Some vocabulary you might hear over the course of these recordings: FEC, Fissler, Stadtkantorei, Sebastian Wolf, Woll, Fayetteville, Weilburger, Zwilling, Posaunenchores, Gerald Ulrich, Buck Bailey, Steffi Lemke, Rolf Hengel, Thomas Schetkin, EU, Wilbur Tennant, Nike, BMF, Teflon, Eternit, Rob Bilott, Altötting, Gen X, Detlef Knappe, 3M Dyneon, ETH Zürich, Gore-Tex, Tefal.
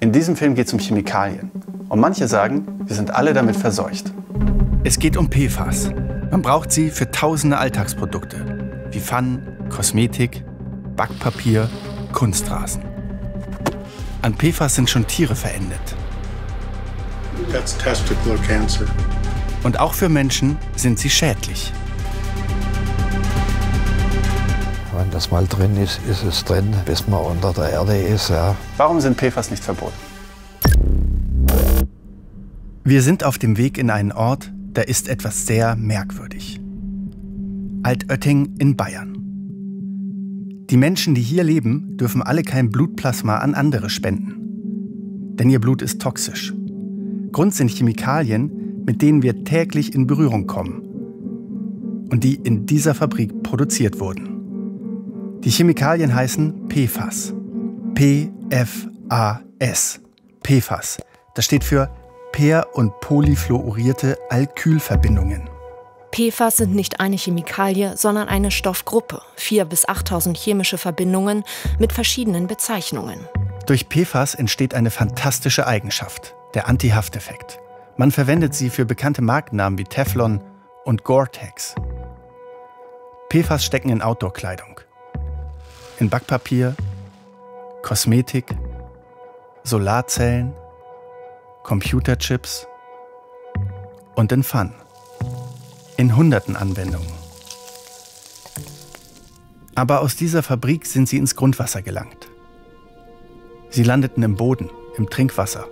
In diesem Film geht es um Chemikalien. Und manche sagen, wir sind alle damit verseucht. Es geht um PFAS. Man braucht sie für tausende Alltagsprodukte. Wie Pfannen, Kosmetik, Backpapier, Kunstrasen. An PFAS sind schon Tiere verendet. That's testicular cancer. Und auch für Menschen sind sie schädlich. Wenn das mal drin ist, ist es drin, bis man unter der Erde ist. Ja. Warum sind PFAS nicht verboten? Wir sind auf dem Weg in einen Ort, da ist etwas sehr merkwürdig. Altötting in Bayern. Die Menschen, die hier leben, dürfen alle kein Blutplasma an andere spenden. Denn ihr Blut ist toxisch. Grund sind Chemikalien, mit denen wir täglich in Berührung kommen. Und die in dieser Fabrik produziert wurden. Die Chemikalien heißen PFAS. P-F-A-S. PFAS. Das steht für per- und polyfluorierte Alkylverbindungen. PFAS sind nicht eine Chemikalie, sondern eine Stoffgruppe. 4.000 bis 8.000 chemische Verbindungen mit verschiedenen Bezeichnungen. Durch PFAS entsteht eine fantastische Eigenschaft, der Anti-Hafteffekt. Man verwendet sie für bekannte Markennamen wie Teflon und Gore-Tex. PFAS stecken in Outdoor-Kleidung. In Backpapier, Kosmetik, Solarzellen, Computerchips und in Pfannen. In hunderten Anwendungen. Aber aus dieser Fabrik sind sie ins Grundwasser gelangt. Sie landeten im Boden, im Trinkwasser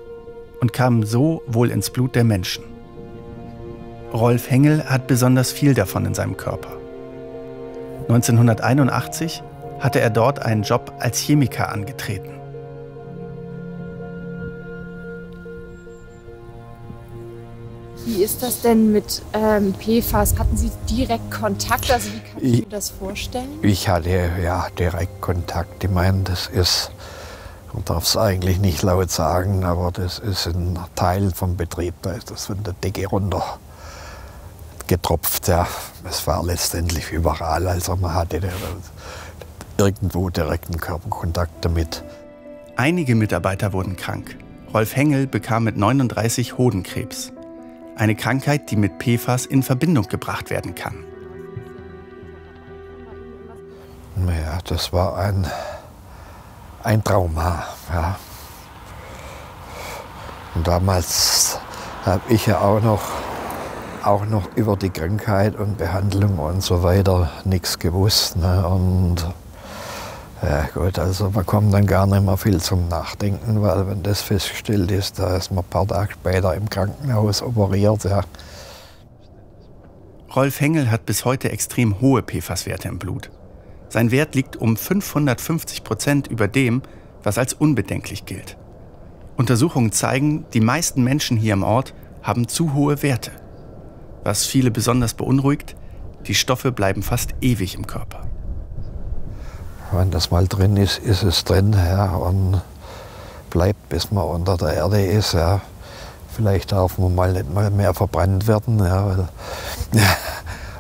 und kamen so wohl ins Blut der Menschen. Rolf Hengel hat besonders viel davon in seinem Körper. 1981 hatte er dort einen Job als Chemiker angetreten. Wie ist das denn mit PFAS? Hatten Sie direkt Kontakt? Also wie kann ich mir das vorstellen? Ich hatte ja direkt Kontakt. Ich meine, das ist, man darf es eigentlich nicht laut sagen, aber das ist ein Teil vom Betrieb. Da ist das von der Decke runter getropft. Ja. Es war letztendlich überall, also man hatte irgendwo direkten Körperkontakt damit. Einige Mitarbeiter wurden krank. Rolf Hengel bekam mit 39 Hodenkrebs. Eine Krankheit, die mit PFAS in Verbindung gebracht werden kann. Naja, das war ein Trauma. Ja. Und damals habe ich ja auch noch über die Krankheit und Behandlung und so weiter nichts gewusst. Ne? Und ja gut, also man kommt dann gar nicht mehr viel zum Nachdenken, weil wenn das festgestellt ist, da ist man ein paar Tage später im Krankenhaus operiert. Ja. Rolf Hengel hat bis heute extrem hohe PFAS-Werte im Blut. Sein Wert liegt um 550% über dem, was als unbedenklich gilt. Untersuchungen zeigen, die meisten Menschen hier im Ort haben zu hohe Werte. Was viele besonders beunruhigt, die Stoffe bleiben fast ewig im Körper. Wenn das mal drin ist, ist es drin, ja, und bleibt, bis man unter der Erde ist. Ja. Vielleicht darf man mal nicht mal mehr verbrannt werden, ja,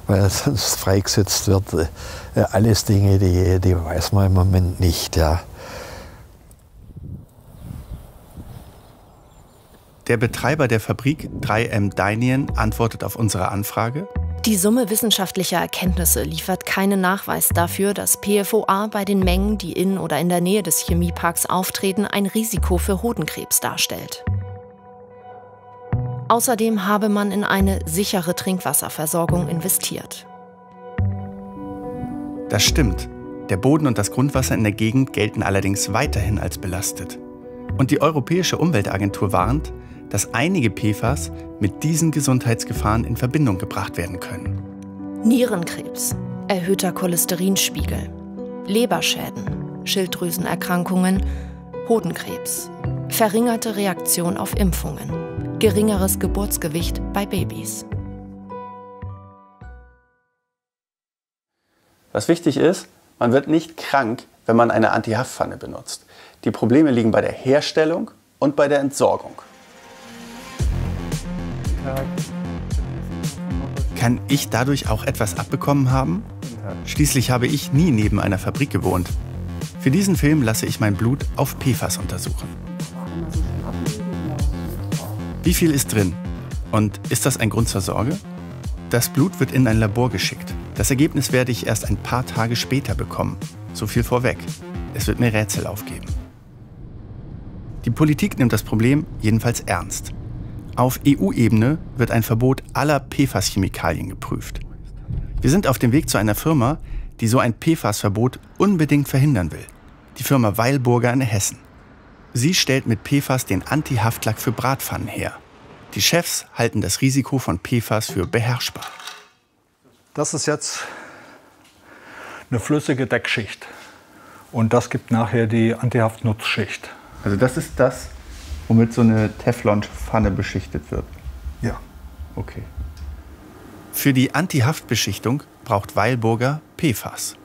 weil sonst freigesetzt wird. Ja, alles Dinge, die weiß man im Moment nicht. Ja. Der Betreiber der Fabrik 3M Dyneon antwortet auf unsere Anfrage. Die Summe wissenschaftlicher Erkenntnisse liefert keinen Nachweis dafür, dass PFOA bei den Mengen, die in oder in der Nähe des Chemieparks auftreten, ein Risiko für Hodenkrebs darstellt. Außerdem habe man in eine sichere Trinkwasserversorgung investiert. Das stimmt. Der Boden und das Grundwasser in der Gegend gelten allerdings weiterhin als belastet. Und die Europäische Umweltagentur warnt, dass einige PFAS mit diesen Gesundheitsgefahren in Verbindung gebracht werden können. Nierenkrebs, erhöhter Cholesterinspiegel, Leberschäden, Schilddrüsenerkrankungen, Hodenkrebs, verringerte Reaktion auf Impfungen, geringeres Geburtsgewicht bei Babys. Was wichtig ist, man wird nicht krank, wenn man eine Anti-Haftpfanne benutzt. Die Probleme liegen bei der Herstellung und bei der Entsorgung. Kann ich dadurch auch etwas abbekommen haben? Schließlich habe ich nie neben einer Fabrik gewohnt. Für diesen Film lasse ich mein Blut auf PFAS untersuchen. Wie viel ist drin? Und ist das ein Grund zur Sorge? Das Blut wird in ein Labor geschickt. Das Ergebnis werde ich erst ein paar Tage später bekommen. So viel vorweg. Es wird mir Rätsel aufgeben. Die Politik nimmt das Problem jedenfalls ernst. Auf EU-Ebene wird ein Verbot aller PFAS-Chemikalien geprüft. Wir sind auf dem Weg zu einer Firma, die so ein PFAS-Verbot unbedingt verhindern will. Die Firma Weilburger in Hessen. Sie stellt mit PFAS den Anti-Haftlack für Bratpfannen her. Die Chefs halten das Risiko von PFAS für beherrschbar. Das ist jetzt eine flüssige Deckschicht. Und das gibt nachher die Antihaftnutzschicht. Also das ist das, womit so eine Teflonpfanne beschichtet wird? Ja. Okay. Für die Antihaftbeschichtung braucht Weilburger PFAS.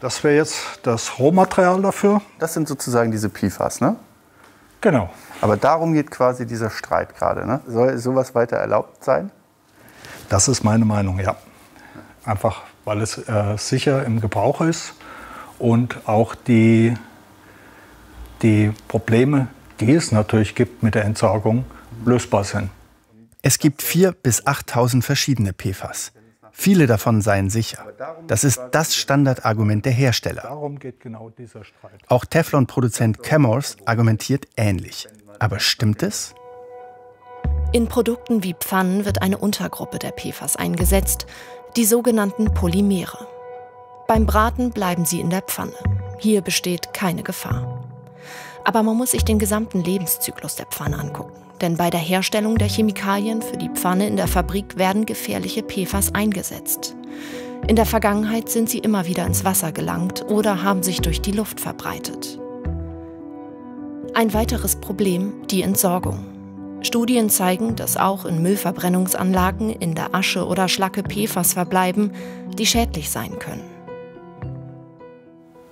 Das wäre jetzt das Rohmaterial dafür. Das sind sozusagen diese PFAS, ne? Genau. Aber darum geht quasi dieser Streit gerade, ne? Soll sowas weiter erlaubt sein? Das ist meine Meinung, ja. Einfach, weil es sicher im Gebrauch ist und auch die Probleme, die es natürlich gibt mit der Entsorgung, lösbar sind. Es gibt 4.000 bis 8.000 verschiedene PFAS. Viele davon seien sicher. Das ist das Standardargument der Hersteller. Auch Teflon-Produzent Chemours argumentiert ähnlich. Aber stimmt es? In Produkten wie Pfannen wird eine Untergruppe der PFAS eingesetzt, die sogenannten Polymere. Beim Braten bleiben sie in der Pfanne. Hier besteht keine Gefahr. Aber man muss sich den gesamten Lebenszyklus der Pfanne angucken. Denn bei der Herstellung der Chemikalien für die Pfanne in der Fabrik werden gefährliche PFAS eingesetzt. In der Vergangenheit sind sie immer wieder ins Wasser gelangt oder haben sich durch die Luft verbreitet. Ein weiteres Problem, die Entsorgung. Studien zeigen, dass auch in Müllverbrennungsanlagen in der Asche oder Schlacke PFAS verbleiben, die schädlich sein können.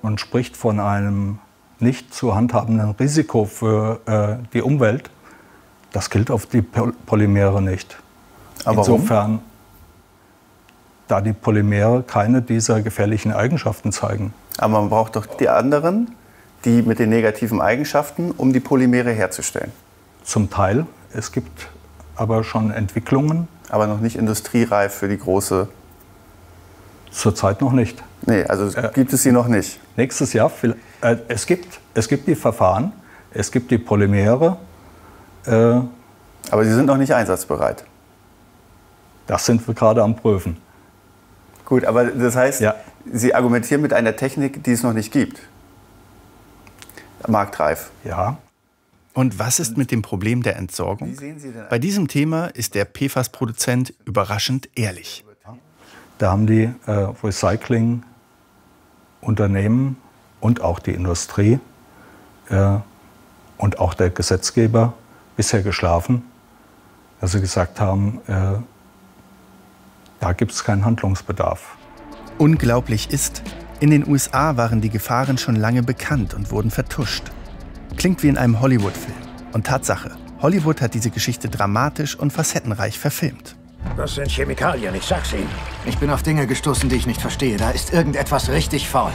Man spricht von einem nicht zu handhabenden Risiko für die Umwelt. Das gilt auf die Polymere nicht. Aber insofern, warum? Da die Polymere keine dieser gefährlichen Eigenschaften zeigen. Aber man braucht doch die anderen, die mit den negativen Eigenschaften, um die Polymere herzustellen. Zum Teil. Es gibt aber schon Entwicklungen. Aber noch nicht industriereif für die große... Zurzeit noch nicht. Nee, also gibt es sie noch nicht. Nächstes Jahr. Es gibt die Verfahren, es gibt die Polymere. Aber sie sind noch nicht einsatzbereit. Das sind wir gerade am Prüfen. Gut, aber das heißt, ja. Sie argumentieren mit einer Technik, die es noch nicht gibt. Marktreif. Ja. Und was ist mit dem Problem der Entsorgung? Wie sehen Sie denn? Bei diesem Thema ist der PFAS-Produzent überraschend ehrlich. Da haben die Recycling-Unternehmen und auch die Industrie und auch der Gesetzgeber bisher geschlafen, dass sie gesagt haben, da gibt es keinen Handlungsbedarf. Unglaublich ist, in den USA waren die Gefahren schon lange bekannt und wurden vertuscht. Klingt wie in einem Hollywood-Film. Und Tatsache, Hollywood hat diese Geschichte dramatisch und facettenreich verfilmt. Das sind Chemikalien, ich sag's Ihnen. Ich bin auf Dinge gestoßen, die ich nicht verstehe. Da ist irgendetwas richtig faul.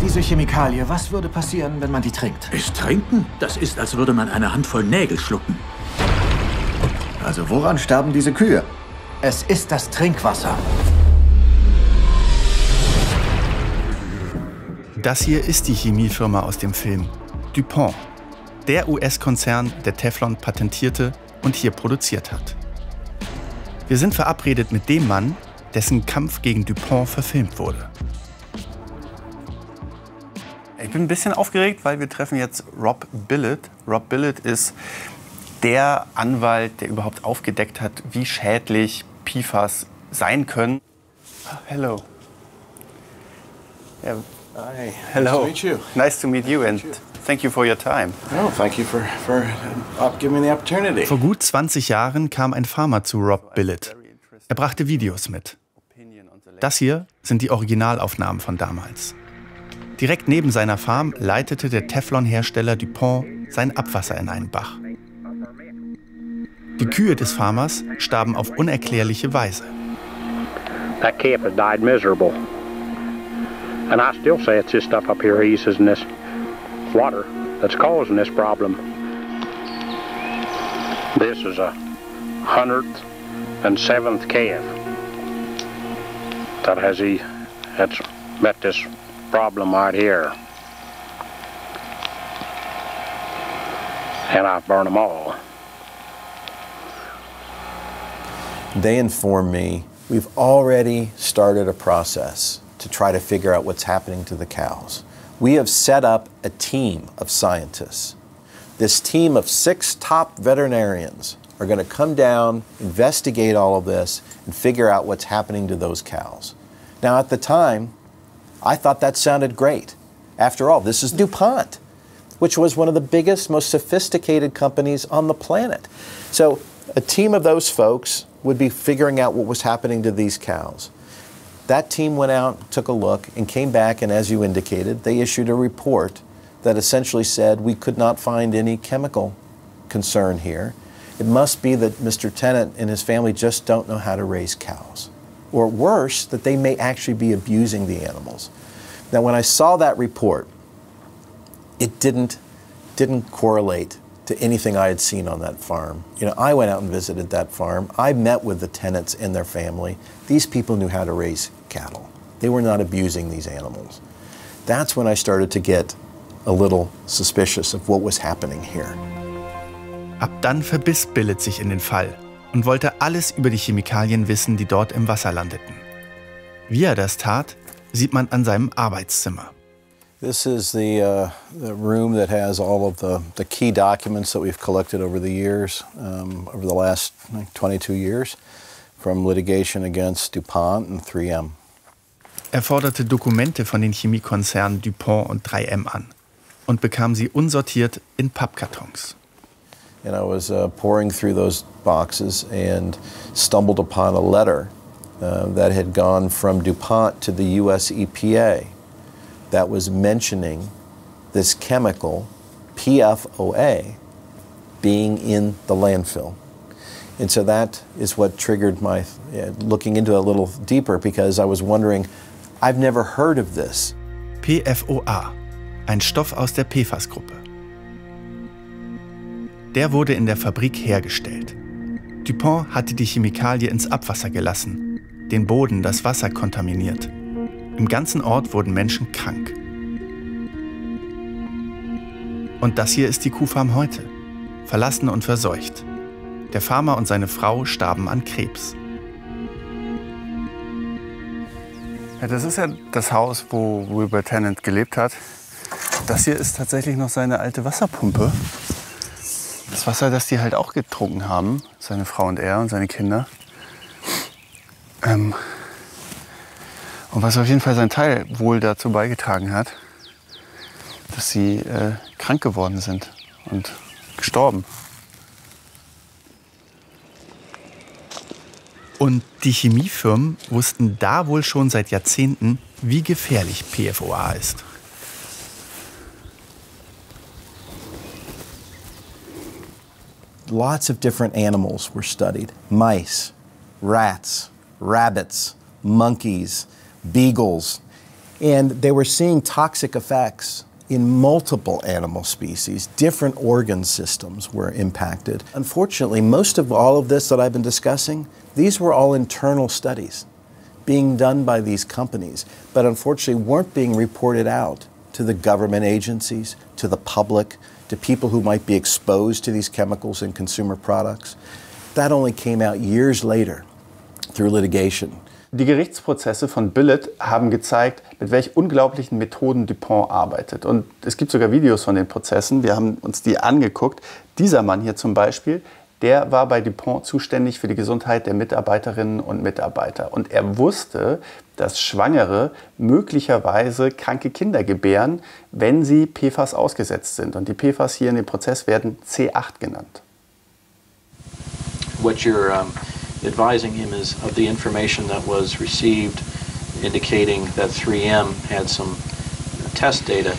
Diese Chemikalie, was würde passieren, wenn man die trinkt? Ist trinken? Das ist, als würde man eine Handvoll Nägel schlucken. Also woran starben diese Kühe? Es ist das Trinkwasser. Das hier ist die Chemiefirma aus dem Film, DuPont. Der US-Konzern, der Teflon patentierte und hier produziert hat. Wir sind verabredet mit dem Mann, dessen Kampf gegen DuPont verfilmt wurde. Ich bin ein bisschen aufgeregt, weil wir treffen jetzt Rob Bilott. Rob Bilott ist der Anwalt, der überhaupt aufgedeckt hat, wie schädlich PFAS sein können. Hello. Yeah. Hi. Hello. Nice to meet you. Nice to meet you and thank you for your time. Oh, thank you for giving me the opportunity. Vor gut 20 Jahren kam ein Farmer zu Rob Bilott. Er brachte Videos mit. Das hier sind die Originalaufnahmen von damals. Direkt neben seiner Farm leitete der Teflon-Hersteller DuPont sein Abwasser in einen Bach. Die Kühe des Farmers starben auf unerklärliche Weise. That calf has died miserable. And I still say it's this stuff up here he uses in this water that's causing this problem. This is a 107th calf that has met this problem right here. And I've burned them all. They informed me, we've already started a process to try to figure out what's happening to the cows. We have set up a team of scientists. This team of 6 top veterinarians are going to come down, investigate all of this, and figure out what's happening to those cows. Now, at the time, I thought that sounded great. After all, this is DuPont, which was one of the biggest, most sophisticated companies on the planet. So a team of those folks would be figuring out what was happening to these cows. That team went out, took a look, and came back, and as you indicated, they issued a report that essentially said we could not find any chemical concern here. It must be that Mr. Tennant and his family just don't know how to raise cows. Or worse, that they may actually be abusing the animals. Now, when I saw that report, it didn't correlate to anything I had seen on that farm. You know, I went out and visited that farm. I met with the tenants and their family. These people knew how to raise cattle. They were not abusing these animals. That's when I started to get a little suspicious of what was happening here. Ab dann verbiss Bilott sich in den Fall und wollte alles über die Chemikalien wissen, die dort im Wasser landeten. Wie er das tat, sieht man an seinem Arbeitszimmer. This is the room that has all of the key documents that we've collected over the years, over the last 22 years, from litigation against DuPont and 3M. Er forderte Dokumente von den Chemiekonzernen DuPont und 3M an und bekam sie unsortiert in Pappkartons. And I was pouring through those boxes and stumbled upon a letter that had gone from DuPont to the US EPA. That was mentioning this chemical, PFOA, being in the landfill. And so that is what triggered my looking into it a little deeper, because I was wondering, I've never heard of this. PFOA, ein Stoff aus der PFAS-Gruppe. Der wurde in der Fabrik hergestellt. DuPont hatte die Chemikalie ins Abwasser gelassen, den Boden, das Wasser kontaminiert. Im ganzen Ort wurden Menschen krank. Und das hier ist die Kuhfarm heute. Verlassen und verseucht. Der Farmer und seine Frau starben an Krebs. Ja, das ist ja das Haus, wo Wilbur Tennant gelebt hat. Das hier ist tatsächlich noch seine alte Wasserpumpe. Das Wasser, das die halt auch getrunken haben, seine Frau und er und seine Kinder. Und was auf jeden Fall sein Teil wohl dazu beigetragen hat, dass sie krank geworden sind und gestorben. Und die Chemiefirmen wussten da wohl schon seit Jahrzehnten, wie gefährlich PFOA ist. Lots of different animals were studied. Mice, rats, rabbits, monkeys, beagles, and they were seeing toxic effects in multiple animal species. Different organ systems were impacted. Unfortunately, most of all of this that I've been discussing, these were all internal studies being done by these companies, but unfortunately weren't being reported out to the government agencies, to the public, to people who might be exposed to these chemicals in consumer products. That only came out years later through litigation. Die Gerichtsprozesse von Bilott haben gezeigt, mit welch unglaublichen Methoden DuPont arbeitet. Und es gibt sogar Videos von den Prozessen. Wir haben uns die angeguckt. Dieser Mann hier zum Beispiel, der war bei DuPont zuständig für die Gesundheit der Mitarbeiterinnen und Mitarbeiter. Und er wusste, dass Schwangere möglicherweise kranke Kinder gebären, wenn sie PFAS ausgesetzt sind. Und die PFAS hier in dem Prozess werden C8 genannt. What's your, advising him is of the information that was received indicating that 3M had some test data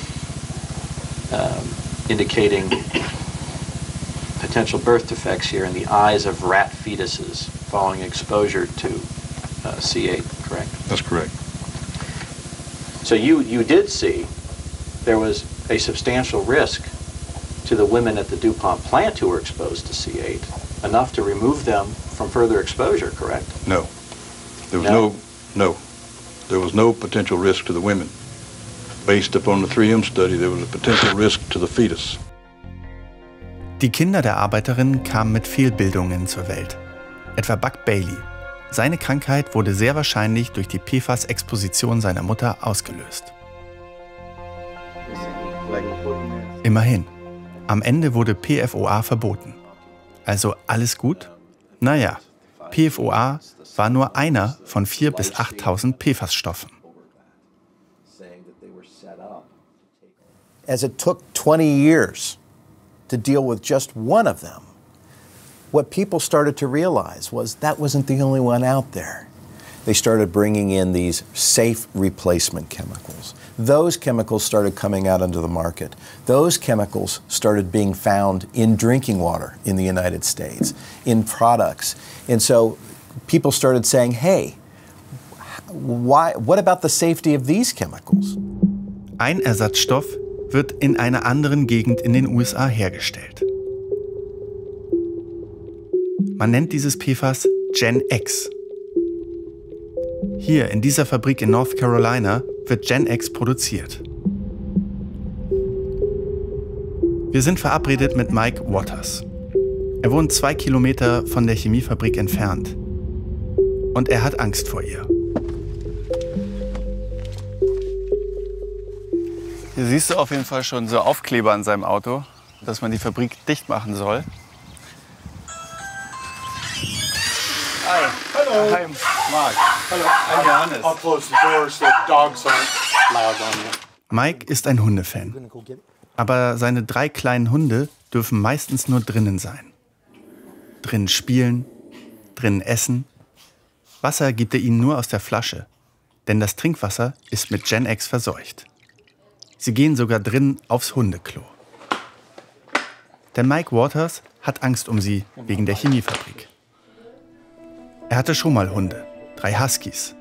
indicating potential birth defects here in the eyes of rat fetuses following exposure to C8, correct? That's correct. So you did see there was a substantial risk to the women at the DuPont plant who were exposed to C8, enough to remove them from further exposure, correct? No. There was no. There was no potential risk to the women. Based upon the 3M study, there was a potential risk to the fetus. Die Kinder der Arbeiterin kamen mit Fehlbildungen zur Welt. Etwa Buck Bailey. Seine Krankheit wurde sehr wahrscheinlich durch die PFAS-Exposition seiner Mutter ausgelöst. Immerhin, am Ende wurde PFOA verboten. Also alles gut? Naja, PFOA war nur einer von 4.000 bis 8.000 PFAS-Stoffen. As it took 20 years to deal with just one of them, what people started to realize was that wasn't the only one out there. They started bringing in these safe replacement chemicals. Those chemicals started coming out into the market. Those chemicals started being found in drinking water in the United States, in products. And so people started saying, hey, what about the safety of these chemicals? Ein Ersatzstoff wird in einer anderen Gegend in den USA hergestellt. Man nennt dieses PFAS Gen X. Hier in dieser Fabrik in North Carolina wird Gen X produziert. Wir sind verabredet mit Mike Waters. Er wohnt 2 Kilometer von der Chemiefabrik entfernt. Und er hat Angst vor ihr. Hier siehst du auf jeden Fall schon so Aufkleber an seinem Auto, dass man die Fabrik dicht machen soll. Hi. Hello. Hi, Mike. Hello. I'm Johannes. I'll close the door so dogs aren't loud on you. Mike ist ein Hundefan. Aber seine 3 kleinen Hunde dürfen meistens nur drinnen sein. Drinnen spielen, drinnen essen. Wasser gibt er ihnen nur aus der Flasche, denn das Trinkwasser ist mit Gen X verseucht. Sie gehen sogar drinnen aufs Hundeklo. Der Mike Waters hat Angst um sie wegen der Chemiefabrik. Er hatte schon mal Hunde, 3 Huskies.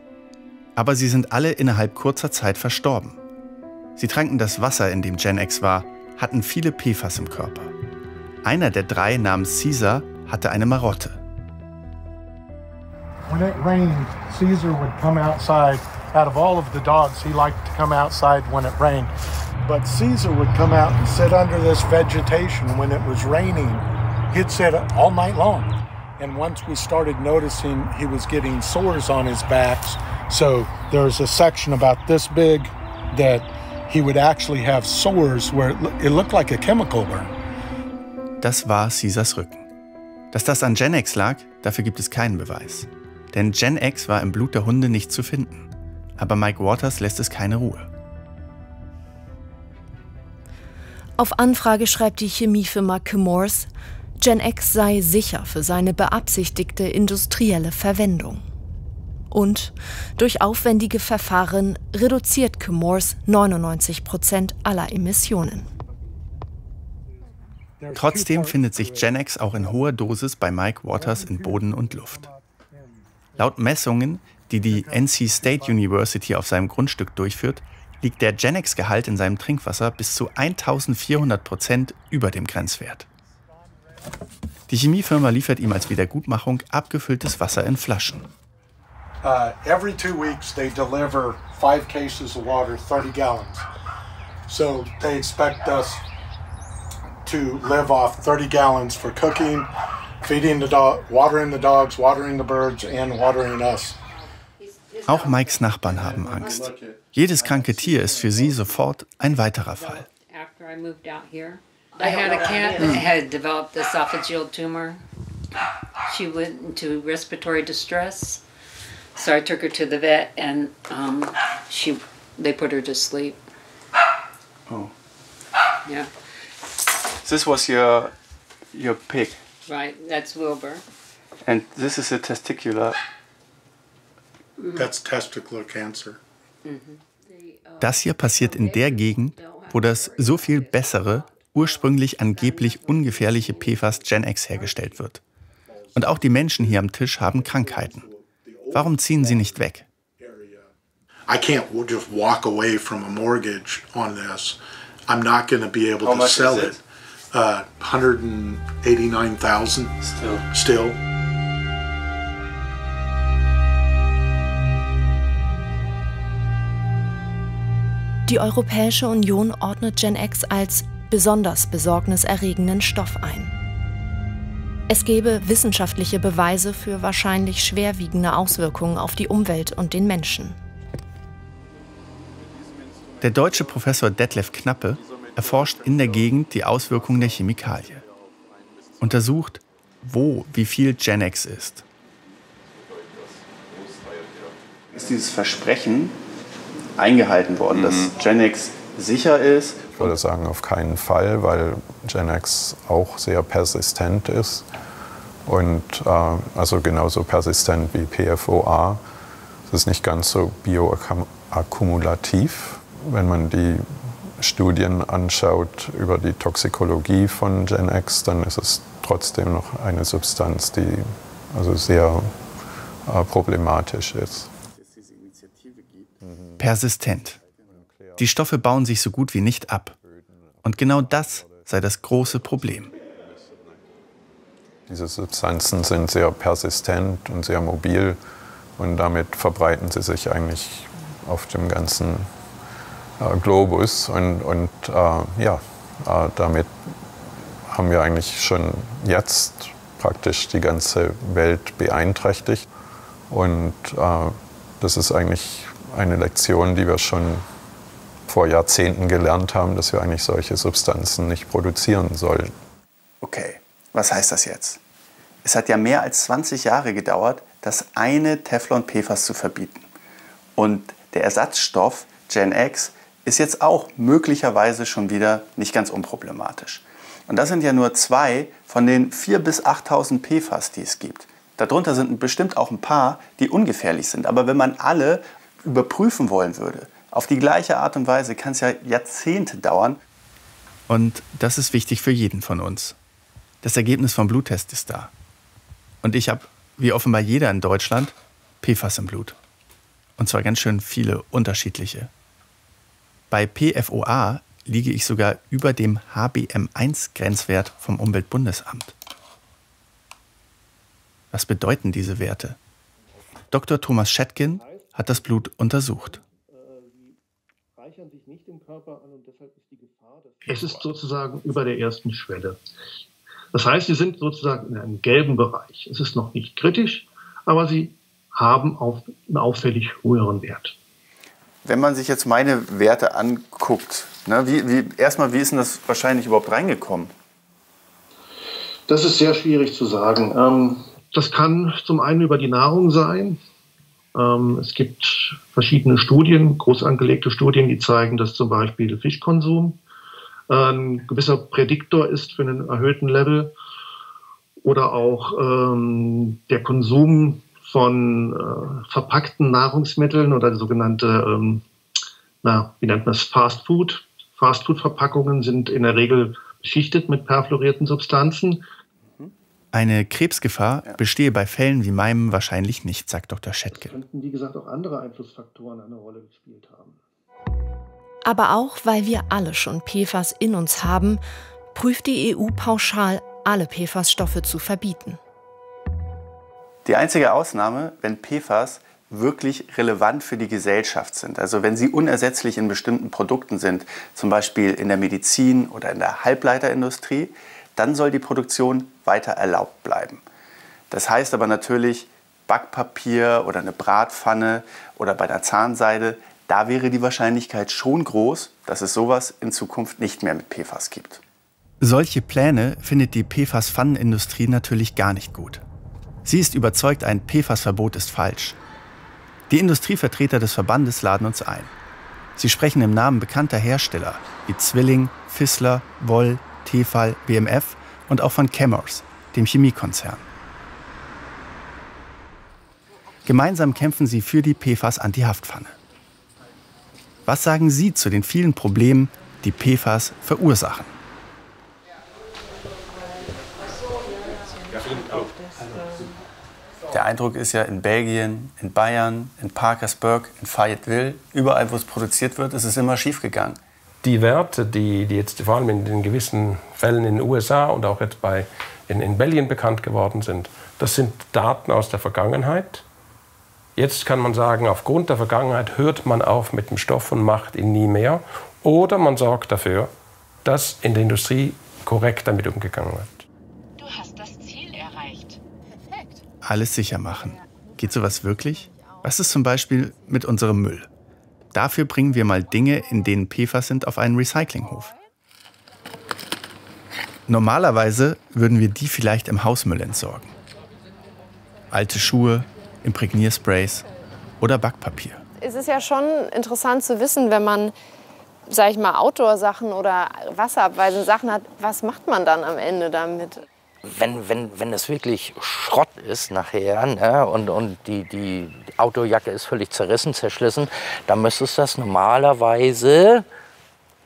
Aber sie sind alle innerhalb kurzer Zeit verstorben. Sie tranken das Wasser, in dem Gen X war, hatten viele PFAS im Körper. Einer der 3 namens Caesar hatte eine Marotte. When it rained, Caesar would come outside. Out of all of the dogs, he liked to come outside when it rained. But Caesar would come out and sit under this vegetation when it was raining. He'd sit all night long. And once we started noticing he was getting sores on his backs, so there's a section about this big that he would actually have sores where it looked like a chemical burn. Das war Caesars Rücken. Dass das an Gen X lag, dafür gibt es keinen Beweis. Denn Gen X war im Blut der Hunde nicht zu finden. Aber Mike Waters lässt es keine Ruhe. Auf Anfrage schreibt die Chemiefirma Chemours, Gen X sei sicher für seine beabsichtigte industrielle Verwendung. Und durch aufwendige Verfahren reduziert Chemours 99% aller Emissionen. Trotzdem findet sich Gen X auch in hoher Dosis bei Mike Waters in Boden und Luft. Laut Messungen, die die NC State University auf seinem Grundstück durchführt, liegt der Gen X-Gehalt in seinem Trinkwasser bis zu 1400% über dem Grenzwert. Die Chemiefirma liefert ihm als Wiedergutmachung abgefülltes Wasser in Flaschen. Every 2 weeks they deliver 5 cases of water, 30 gallons. So they expect us to live off 30 gallons for cooking, feeding the dog, watering the dogs, watering the birds and watering us. Auch Mikes Nachbarn haben Angst. Jedes kranke Tier ist für sie sofort ein weiterer Fall. Oh. Yeah. This was your pig. Right, that's Wilbur. And this is a testicular. That's testicular cancer. Das hier passiert in der Gegend, wo das so viel bessere, ursprünglich angeblich ungefährliche PFAS Gen X hergestellt wird. Und auch die Menschen hier am Tisch haben Krankheiten. Warum ziehen sie nicht weg? I can't just walk away from a mortgage on this. I'm not going to be able to sell it. 189,000 still. Die Europäische Union ordnet Gen X als besonders besorgniserregenden Stoff ein. Es gebe wissenschaftliche Beweise für wahrscheinlich schwerwiegende Auswirkungen auf die Umwelt und den Menschen. Der deutsche Professor Detlef Knappe erforscht in der Gegend die Auswirkungen der Chemikalie. Untersucht, wo wie viel Gen X ist. Ist dieses Versprechen eingehalten worden, dass Gen X sicher ist? Ich würde sagen, auf keinen Fall, weil Gen X auch sehr persistent ist. Und also genauso persistent wie PFOA. Es ist nicht ganz so bioakkumulativ. Wenn man die Studien anschaut über die Toxikologie von Gen X, dann ist es trotzdem noch eine Substanz, die also sehr problematisch ist. Persistent. Die Stoffe bauen sich so gut wie nicht ab. Und genau das sei das große Problem. Diese Substanzen sind sehr persistent und sehr mobil. Und damit verbreiten sie sich eigentlich auf dem ganzen Globus. Und damit haben wir eigentlich schon jetzt praktisch die ganze Welt beeinträchtigt. Und das ist eigentlich eine Lektion, die wir schon vor Jahrzehnten gelernt haben, dass wir eigentlich solche Substanzen nicht produzieren sollen. Okay, was heißt das jetzt? Es hat ja mehr als 20 Jahre gedauert, das eine Teflon PFAS zu verbieten. Und der Ersatzstoff Gen X ist jetzt auch möglicherweise schon wieder nicht ganz unproblematisch. Und das sind ja nur 2 von den 4.000 bis 8.000 PFAS, die es gibt. Darunter sind bestimmt auch ein paar, die ungefährlich sind. Aber wenn man alle überprüfen wollen würde, auf die gleiche Art und Weise, kann es ja Jahrzehnte dauern. Und das ist wichtig für jeden von uns. Das Ergebnis vom Bluttest ist da. Und ich habe, wie offenbar jeder in Deutschland, PFAS im Blut. Und zwar ganz schön viele unterschiedliche. Bei PFOA liege ich sogar über dem HBM1-Grenzwert vom Umweltbundesamt. Was bedeuten diese Werte? Dr. Thomas Schetkin hat das Blut untersucht. Es ist sozusagen über der ersten Schwelle. Das heißt, sie sind sozusagen in einem gelben Bereich. Es ist noch nicht kritisch, aber sie haben einen auffällig höheren Wert. Wenn man sich jetzt meine Werte anguckt, ne, erstmal, wie ist denn das wahrscheinlich überhaupt reingekommen? Das ist sehr schwierig zu sagen. Das kann zum einen über die Nahrung sein. Es gibt verschiedene Studien, groß angelegte Studien, die zeigen, dass zum Beispiel Fischkonsum ein gewisser Prädiktor ist für einen erhöhten Level, oder auch der Konsum von verpackten Nahrungsmitteln oder sogenannte, wie nennt man das, Fast Food. Fast Food Verpackungen sind in der Regel beschichtet mit perfluorierten Substanzen. Eine Krebsgefahr bestehe bei Fällen wie meinem wahrscheinlich nicht, sagt Dr. Schetke. Das könnten, wie gesagt, auch andere Einflussfaktoren eine Rolle gespielt haben. Aber auch, weil wir alle schon PFAS in uns haben, prüft die EU pauschal, alle PFAS-Stoffe zu verbieten. Die einzige Ausnahme, wenn PFAS wirklich relevant für die Gesellschaft sind, also wenn sie unersetzlich in bestimmten Produkten sind, zum Beispiel in der Medizin oder in der Halbleiterindustrie, dann soll die Produktion weiter erlaubt bleiben. Das heißt aber natürlich, Backpapier oder eine Bratpfanne oder bei der Zahnseide, da wäre die Wahrscheinlichkeit schon groß, dass es sowas in Zukunft nicht mehr mit PFAS gibt. Solche Pläne findet die PFAS-Pfannenindustrie natürlich gar nicht gut. Sie ist überzeugt, ein PFAS-Verbot ist falsch. Die Industrievertreter des Verbandes laden uns ein. Sie sprechen im Namen bekannter Hersteller wie Zwilling, Fissler, Woll, Tefal, BMF und auch von Chemours, dem Chemiekonzern. Gemeinsam kämpfen sie für die PFAS-Anti-Haftpfanne. Was sagen Sie zu den vielen Problemen, die PFAS verursachen? Der Eindruck ist ja, in Belgien, in Bayern, in Parkersburg, in Fayetteville, überall, wo es produziert wird, ist es immer schiefgegangen. die Werte, die jetzt vor allem in den gewissen Fällen in den USA und auch jetzt in Belgien bekannt geworden sind, das sind Daten aus der Vergangenheit. Jetzt kann man sagen, aufgrund der Vergangenheit hört man auf mit dem Stoff und macht ihn nie mehr. Oder man sorgt dafür, dass in der Industrie korrekt damit umgegangen wird. Du hast das Ziel erreicht. Perfekt. Alles sicher machen. Geht sowas wirklich? Was ist zum Beispiel mit unserem Müll? Dafür bringen wir mal Dinge, in denen PFAS sind, auf einen Recyclinghof. Normalerweise würden wir die vielleicht im Hausmüll entsorgen. Alte Schuhe, Imprägniersprays oder Backpapier. Es ist ja schon interessant zu wissen, wenn man, sag ich mal, Outdoor-Sachen oder wasserabweisende Sachen hat, was macht man dann am Ende damit? Wenn das wirklich Schrott ist nachher, ne, und die Outdoor-Jacke ist völlig zerrissen, zerschlissen, dann müsste es das normalerweise,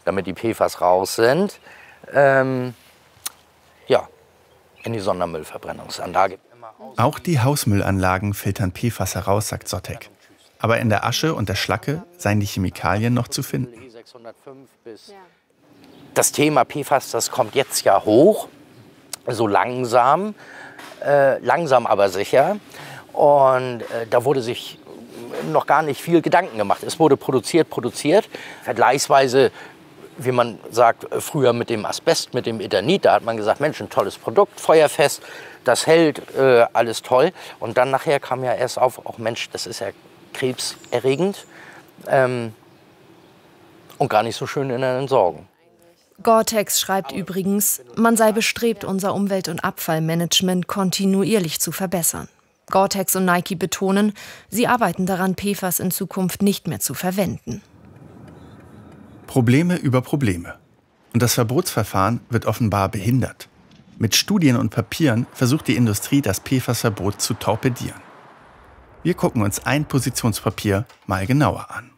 damit die PFAS raus sind, in die Sondermüllverbrennungsanlage. Auch die Hausmüllanlagen filtern PFAS heraus, sagt Sottek. Aber in der Asche und der Schlacke seien die Chemikalien noch zu finden. Das Thema PFAS, das kommt jetzt ja hoch, so langsam, aber sicher. Und da wurde sich noch gar nicht viel Gedanken gemacht. Es wurde produziert. Vergleichsweise, wie man sagt, früher mit dem Asbest, mit dem Eternit, da hat man gesagt, Mensch, ein tolles Produkt, feuerfest, das hält, alles toll. Und dann nachher kam ja erst auf, auch Mensch, das ist ja krebserregend und gar nicht so schön in der Entsorgung. Gore-Tex schreibt übrigens, man sei bestrebt, unser Umwelt- und Abfallmanagement kontinuierlich zu verbessern. Gore-Tex und Nike betonen, sie arbeiten daran, PFAS in Zukunft nicht mehr zu verwenden. Probleme über Probleme. Und das Verbotsverfahren wird offenbar behindert. Mit Studien und Papieren versucht die Industrie, das PFAS-Verbot zu torpedieren. Wir gucken uns ein Positionspapier mal genauer an.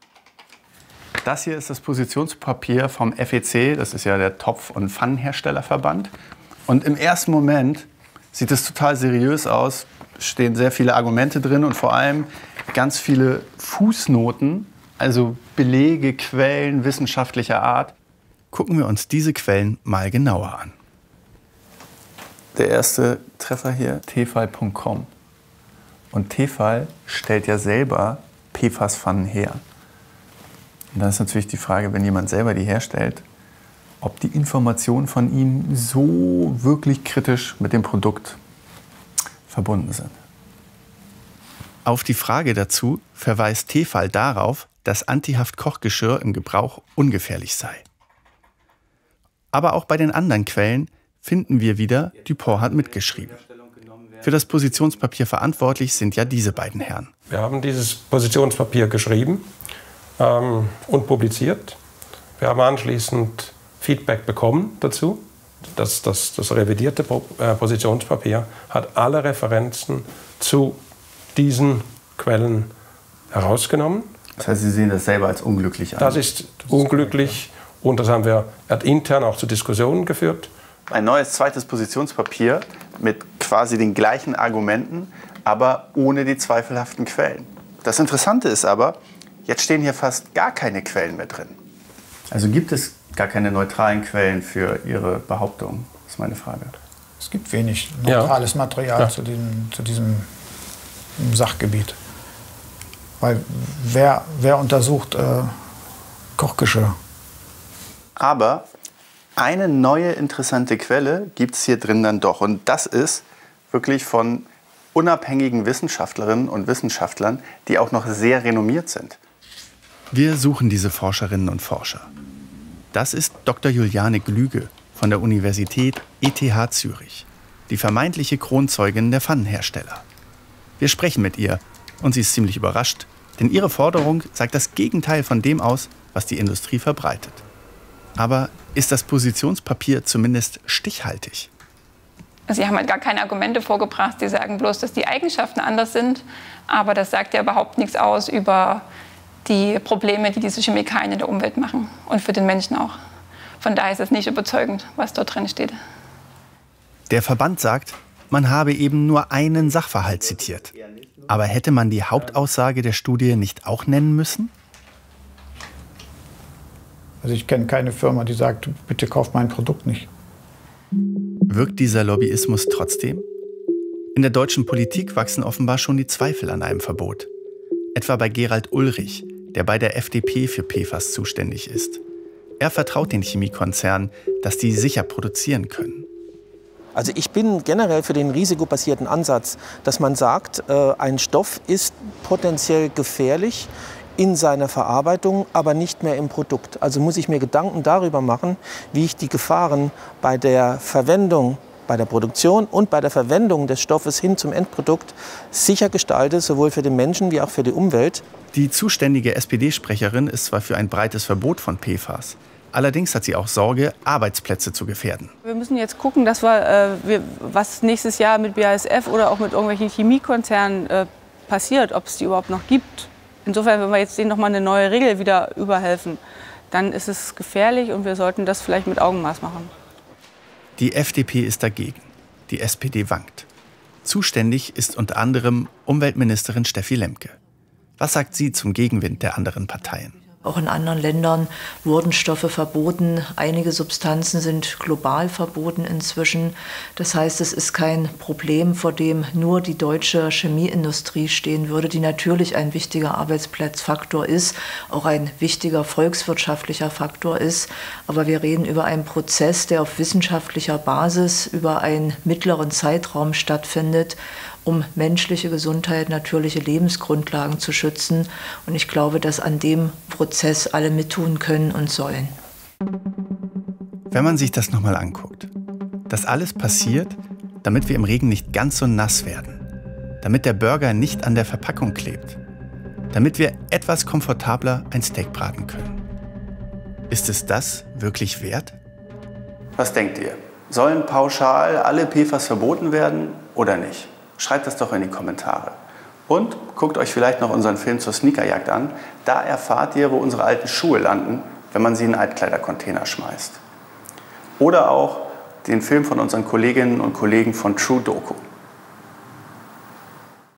Das hier ist das Positionspapier vom FEC, das ist ja der Topf- und Pfannenherstellerverband. Und im ersten Moment sieht es total seriös aus, stehen sehr viele Argumente drin und vor allem ganz viele Fußnoten, also Belege, Quellen wissenschaftlicher Art. Gucken wir uns diese Quellen mal genauer an. Der erste Treffer hier, tefal.com. Und Tefal stellt ja selber PFAS-Pfannen her. Und da ist natürlich die Frage, wenn jemand selber die herstellt, ob die Informationen von ihm so wirklich kritisch mit dem Produkt verbunden sind. Auf die Frage dazu verweist Tefal darauf, dass Antihaft-Kochgeschirr im Gebrauch ungefährlich sei. Aber auch bei den anderen Quellen finden wir wieder, DuPont hat mitgeschrieben. Für das Positionspapier verantwortlich sind ja diese beiden Herren. Wir haben dieses Positionspapier geschrieben und publiziert. Wir haben anschließend Feedback bekommen dazu. Das revidierte Positionspapier hat alle Referenzen zu diesen Quellen herausgenommen. Das heißt, Sie sehen das selber als unglücklich an? Das ist unglücklich und das haben wir intern auch zu Diskussionen geführt. Ein neues zweites Positionspapier mit quasi den gleichen Argumenten, aber ohne die zweifelhaften Quellen. Das Interessante ist aber, jetzt stehen hier fast gar keine Quellen mehr drin. Also gibt es gar keine neutralen Quellen für Ihre Behauptung? Das ist meine Frage. Es gibt wenig neutrales Material zu diesem Sachgebiet. Weil wer untersucht Kochgeschirr? Aber eine neue interessante Quelle gibt es hier drin dann doch. Und das ist wirklich von unabhängigen Wissenschaftlerinnen und Wissenschaftlern, die auch noch sehr renommiert sind. Wir suchen diese Forscherinnen und Forscher. Das ist Dr. Juliane Glüge von der Universität ETH Zürich, die vermeintliche Kronzeugin der Pfannenhersteller. Wir sprechen mit ihr und sie ist ziemlich überrascht, denn ihre Forderung sagt das Gegenteil von dem aus, was die Industrie verbreitet. Aber ist das Positionspapier zumindest stichhaltig? Sie haben halt gar keine Argumente vorgebracht, sie sagen bloß, dass die Eigenschaften anders sind, aber das sagt ja überhaupt nichts aus über die Probleme, die diese Chemikalien in der Umwelt machen und für den Menschen auch. Von daher ist es nicht überzeugend, was dort drin steht. Der Verband sagt, man habe eben nur einen Sachverhalt zitiert. Aber hätte man die Hauptaussage der Studie nicht auch nennen müssen? Also ich kenne keine Firma, die sagt, bitte kauft mein Produkt nicht. Wirkt dieser Lobbyismus trotzdem? In der deutschen Politik wachsen offenbar schon die Zweifel an einem Verbot. Etwa bei Gerald Ulrich, der bei der FDP für PFAS zuständig ist. Er vertraut den Chemiekonzernen, dass die sicher produzieren können. Also ich bin generell für den risikobasierten Ansatz, dass man sagt, ein Stoff ist potenziell gefährlich in seiner Verarbeitung, aber nicht mehr im Produkt. Also muss ich mir Gedanken darüber machen, wie ich die Gefahren bei der Verwendung, bei der Produktion und bei der Verwendung des Stoffes hin zum Endprodukt sicher gestalte, sowohl für den Menschen wie auch für die Umwelt. Die zuständige SPD-Sprecherin ist zwar für ein breites Verbot von PFAS, allerdings hat sie auch Sorge, Arbeitsplätze zu gefährden. Wir müssen jetzt gucken, dass wir was nächstes Jahr mit BASF oder auch mit irgendwelchen Chemiekonzernen passiert, ob es die überhaupt noch gibt. Insofern, wenn wir jetzt denen noch mal eine neue Regel wieder überhelfen, dann ist es gefährlich und wir sollten das vielleicht mit Augenmaß machen. Die FDP ist dagegen. Die SPD wankt. Zuständig ist unter anderem Umweltministerin Steffi Lemke. Was sagt sie zum Gegenwind der anderen Parteien? Auch in anderen Ländern wurden Stoffe verboten. Einige Substanzen sind global verboten inzwischen. Das heißt, es ist kein Problem, vor dem nur die deutsche Chemieindustrie stehen würde, die natürlich ein wichtiger Arbeitsplatzfaktor ist, auch ein wichtiger volkswirtschaftlicher Faktor ist. Aber wir reden über einen Prozess, der auf wissenschaftlicher Basis über einen mittleren Zeitraum stattfindet, um menschliche Gesundheit, natürliche Lebensgrundlagen zu schützen. Und ich glaube, dass an dem Prozess alle mittun können und sollen. Wenn man sich das nochmal anguckt, das alles passiert, damit wir im Regen nicht ganz so nass werden, damit der Burger nicht an der Verpackung klebt, damit wir etwas komfortabler ein Steak braten können. Ist es das wirklich wert? Was denkt ihr? Sollen pauschal alle PFAS verboten werden oder nicht? Schreibt das doch in die Kommentare. Und guckt euch vielleicht noch unseren Film zur Sneakerjagd an. Da erfahrt ihr, wo unsere alten Schuhe landen, wenn man sie in einen Altkleidercontainer schmeißt. Oder auch den Film von unseren Kolleginnen und Kollegen von True Doku.